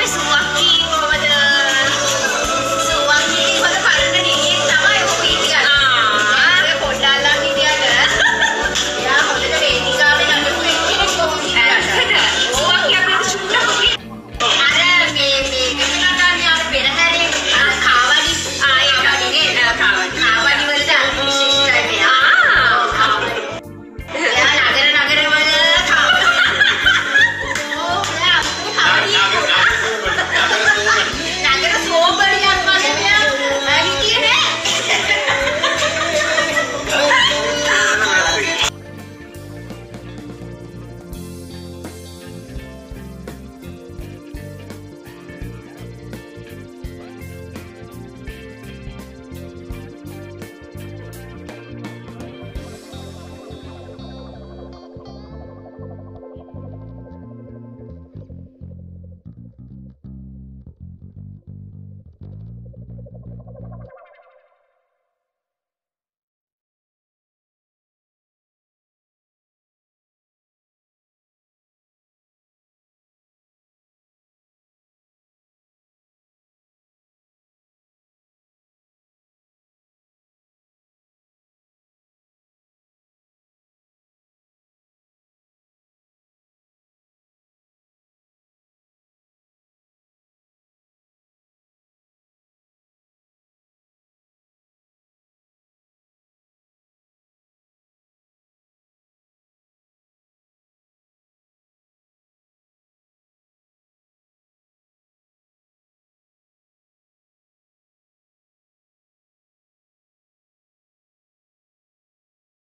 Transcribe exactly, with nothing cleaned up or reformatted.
was lucky